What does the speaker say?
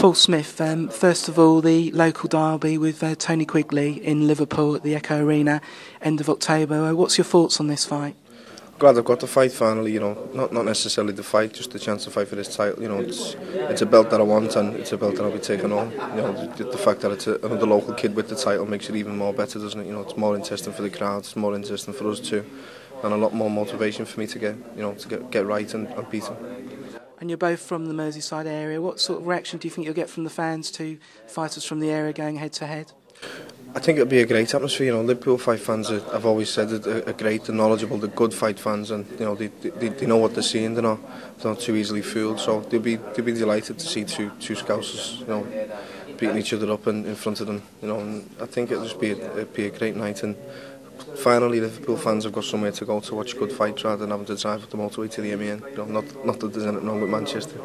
Paul Smith, first of all, the local derby with Tony Quigley in Liverpool at the Echo Arena, end of October. What's your thoughts on this fight? Glad I've got the fight finally, you know, not necessarily the fight, just the chance to fight for this title, you know. It's a belt that I want, and it's a belt that I'll be taking home. You know, the fact that it's another local kid with the title makes it even more better, doesn't it? You know, it's more interesting for the crowd, it's more interesting for us too, and a lot more motivation for me to get right and beat him. And you're both from the Merseyside area. What sort of reaction do you think you'll get from the fans to fighters from the area going head to head? I think it'll be a great atmosphere. You know, Liverpool fight fans are, I've always said it, are great, they're knowledgeable, they're good fight fans, and you know they know what they're seeing. They're not too easily fooled. So they'll be delighted to see two Scousers, you know, beating each other up in front of them. You know, and I think it'll just be a great night. And finally, Liverpool fans have got somewhere to go to watch a good fight rather than having to drive up the motorway to the M.E.N. You know, not that there's anything wrong with Manchester.